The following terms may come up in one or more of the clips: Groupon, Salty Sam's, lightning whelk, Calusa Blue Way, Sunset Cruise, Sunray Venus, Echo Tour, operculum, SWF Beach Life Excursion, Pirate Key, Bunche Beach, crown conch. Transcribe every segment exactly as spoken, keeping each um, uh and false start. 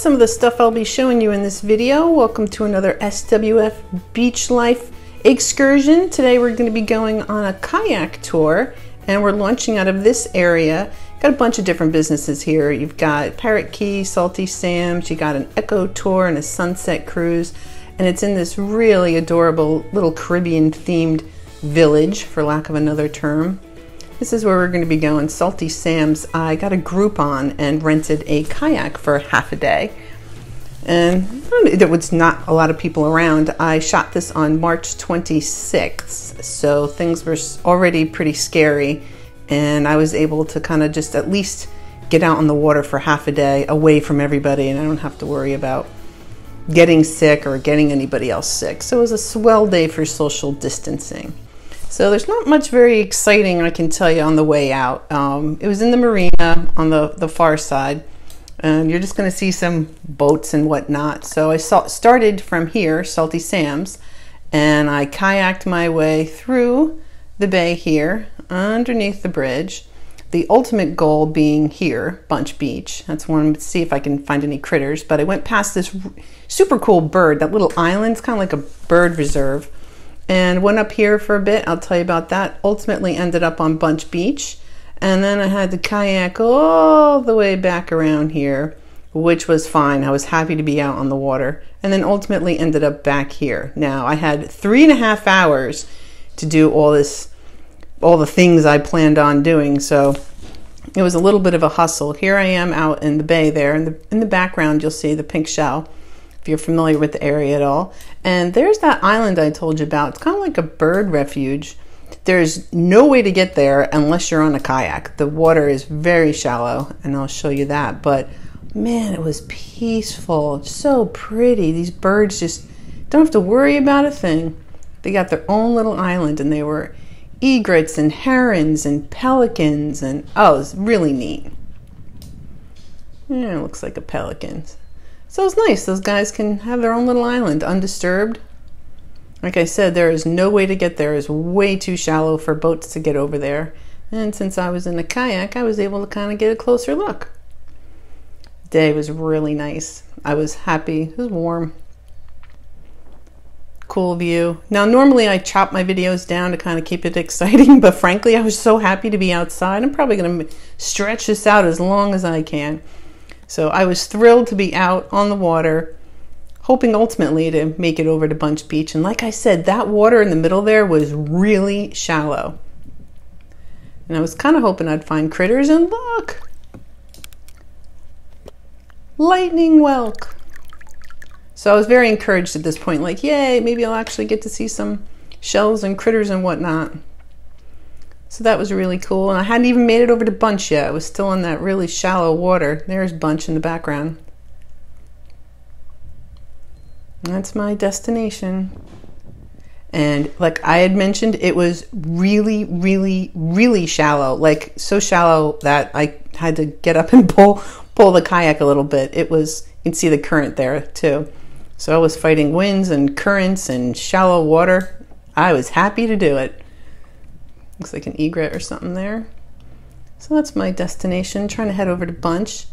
some of the stuff I'll be showing you in this video. Welcome to another S W F Beach Life Excursion. Today we're going to be going on a kayak tour, and we're launching out of this area. Got a bunch of different businesses here. You've got Pirate Key, Salty Sam's, you got an Echo Tour and a Sunset Cruise, and it's in this really adorable little Caribbean themed village, for lack of another term. This is where we're going to be going, Salty Sam's. I got a Groupon and rented a kayak for half a day. And there was not a lot of people around. I shot this on March twenty-sixth, so things were already pretty scary. And I was able to kind of just at least get out on the water for half a day away from everybody, and I don't have to worry about getting sick or getting anybody else sick. So it was a swell day for social distancing. So there's not much very exciting I can tell you on the way out. Um, it was in the marina on the, the far side, and you're just gonna see some boats and whatnot. So I saw, started from here, Salty Sam's, and I kayaked my way through the bay here, underneath the bridge. The ultimate goal being here, Bunche Beach. That's where I'm going to see if I can find any critters. But I went past this super cool bird, that little island's kind of like a bird reserve, and went up here for a bit. I'll tell you about that. Ultimately ended up on Bunche Beach, and then I had to kayak all the way back around here, which was fine. I was happy to be out on the water, and then ultimately ended up back here. Now, I had three and a half hours to do all this, all the things I planned on doing, so it was a little bit of a hustle. Here I am out in the bay there, and in, in the background you'll see the pink shell, if you're familiar with the area at all. And there's that island I told you about. It's kind of like a bird refuge. There's no way to get there unless you're on a kayak. The water is very shallow, and I'll show you that. But man, it was peaceful, so pretty. These birds just don't have to worry about a thing. They got their own little island, and they were egrets and herons and pelicans, and oh, it was really neat. Yeah, it looks like a pelican. So it's nice, those guys can have their own little island undisturbed. Like I said, there is no way to get there. It's way too shallow for boats to get over there. And since I was in a kayak, I was able to kind of get a closer look. The day was really nice. I was happy, it was warm. Cool view. Now, normally I chop my videos down to kind of keep it exciting, but frankly, I was so happy to be outside. I'm probably gonna stretch this out as long as I can. So I was thrilled to be out on the water, hoping ultimately to make it over to Bunche Beach. And like I said, that water in the middle there was really shallow. And I was kind of hoping I'd find critters, and look! Lightning whelk. So I was very encouraged at this point, like, yay, maybe I'll actually get to see some shells and critters and whatnot. So that was really cool, and I hadn't even made it over to Bunche yet. I was still in that really shallow water. There's Bunche in the background. That's my destination. And like I had mentioned, it was really, really, really shallow. Like so shallow that I had to get up and pull, pull the kayak a little bit. It was, you can see the current there too. So I was fighting winds and currents and shallow water. I was happy to do it. Looks like an egret or something there. So that's my destination, trying to head over to Bunche.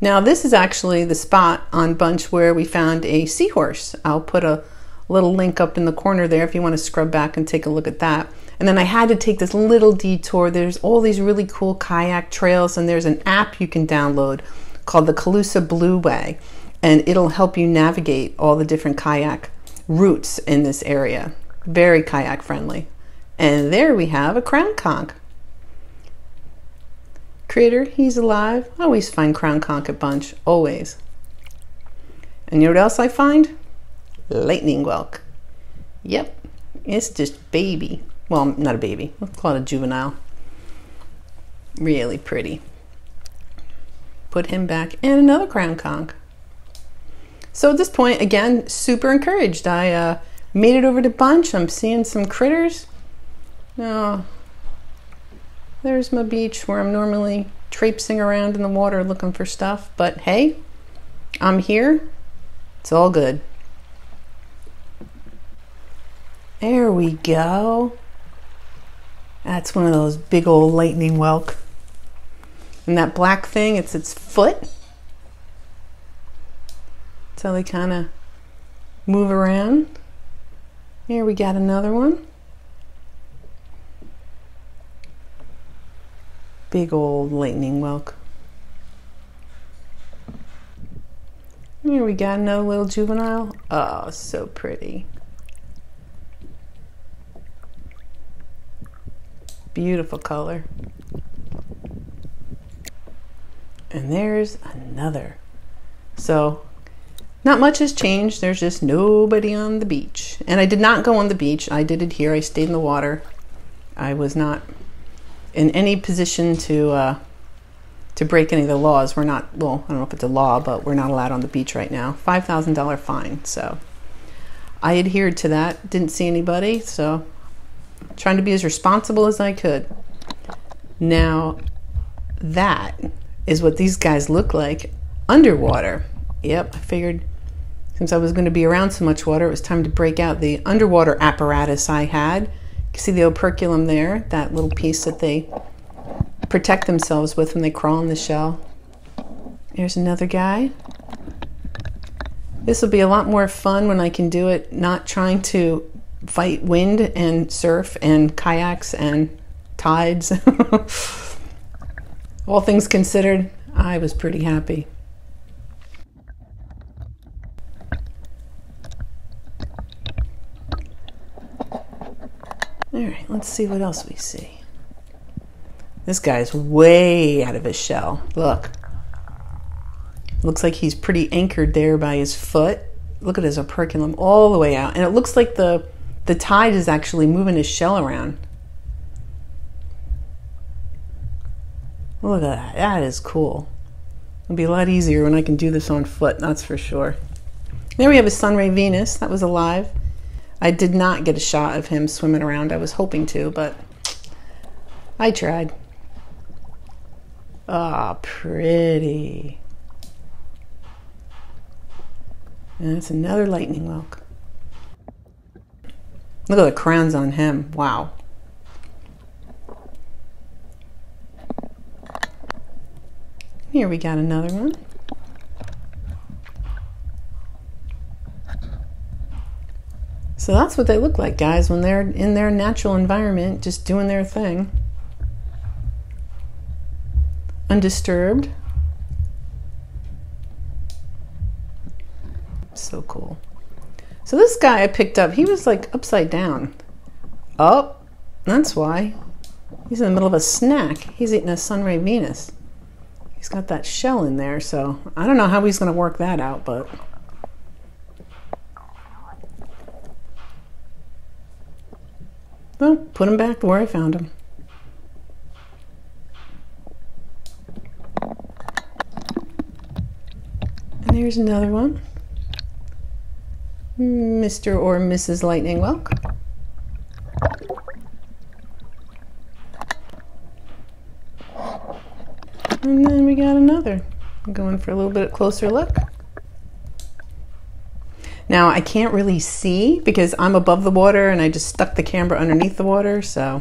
Now this is actually the spot on Bunche where we found a seahorse. I'll put a little link up in the corner there if you want to scrub back and take a look at that. And then I had to take this little detour. There's all these really cool kayak trails, and there's an app you can download called the Calusa Blue Way, and it'll help you navigate all the different kayak routes in this area. Very kayak friendly. And there we have a crown conch. Critter, he's alive. I always find crown conch at Bunche, always. And you know what else I find? Lightning whelk. Yep, it's just baby. Well, not a baby, let's call it a juvenile. Really pretty. Put him back, and another crown conch. So at this point, again, super encouraged. I uh, made it over to Bunche. I'm seeing some critters. Oh, there's my beach where I'm normally traipsing around in the water looking for stuff, but hey, I'm here. It's all good. There we go. That's one of those big old lightning whelk. And that black thing, it's its foot. So they kind of move around. Here we got another one. Big old lightning whelk. Here we got another little juvenile. Oh, so pretty. Beautiful color. And there's another. So not much has changed. There's just nobody on the beach. And I did not go on the beach. I did it here. I stayed in the water. I was not in any position to uh, to break any of the laws. We're not, well, I don't know if it's a law, but we're not allowed on the beach right now. five thousand dollar fine. So I adhered to that. Didn't see anybody. So trying to be as responsible as I could. Now that is what these guys look like underwater. Yep, I figured since I was going to be around so much water, it was time to break out the underwater apparatus I had. You can see the operculum there, that little piece that they protect themselves with when they crawl in the shell. There's another guy. This will be a lot more fun when I can do it, not trying to fight wind and surf and kayaks and tides. All things considered, I was pretty happy. All right, let's see what else we see. This guy's way out of his shell. Look. Looks like he's pretty anchored there by his foot. Look at his operculum all the way out. And it looks like the, the tide is actually moving his shell around. Look at that. That is cool. It'll be a lot easier when I can do this on foot, that's for sure. There we have a Sunray Venus. That was alive. I did not get a shot of him swimming around. I was hoping to, but I tried. Ah, pretty. And that's another lightning whelk. Look at the crowns on him. Wow. Here we got another one. So that's what they look like, guys, when they're in their natural environment, just doing their thing. Undisturbed. So cool. So this guy I picked up, he was like upside down. Oh, that's why. He's in the middle of a snack. He's eating a Sunray Venus. He's got that shell in there, so I don't know how he's going to work that out, but well, put him back where I found him. And here's another one. Mister or Missus Lightning Whelk. And then we got another. I'm going for a little bit closer look. Now I can't really see because I'm above the water and I just stuck the camera underneath the water. So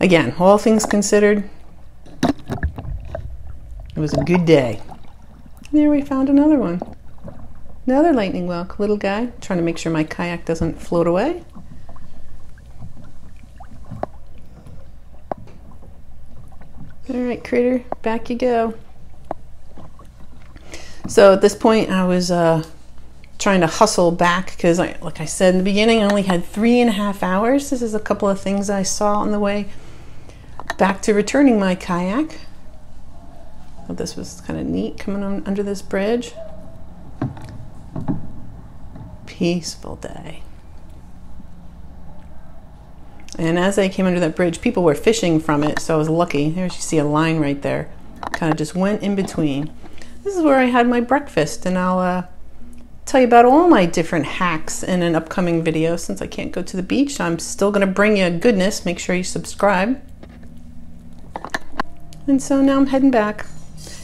again, all things considered, it was a good day. And there we found another one. Another lightning whelk, little guy. Trying to make sure my kayak doesn't float away. All right, critter, back you go. So at this point I was uh, trying to hustle back because, I, like I said in the beginning, I only had three and a half hours. This is a couple of things I saw on the way back to returning my kayak. Well, this was kind of neat, coming on under this bridge. Peaceful day. And as I came under that bridge, people were fishing from it, so I was lucky. There's, you see a line right there. Kind of just went in between. This is where I had my breakfast, and I'll uh, tell you about all my different hacks in an upcoming video. Since I can't go to the beach, I'm still going to bring you goodness. Make sure you subscribe. And so now I'm heading back.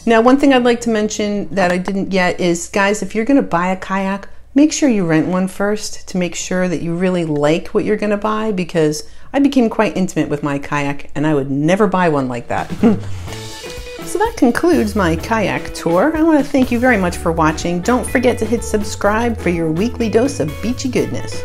Now, one thing I'd like to mention that I didn't yet is, guys, if you're going to buy a kayak, make sure you rent one first to make sure that you really like what you're gonna buy, because I became quite intimate with my kayak and I would never buy one like that. So that concludes my kayak tour. I want to thank you very much for watching. Don't forget to hit subscribe for your weekly dose of beachy goodness.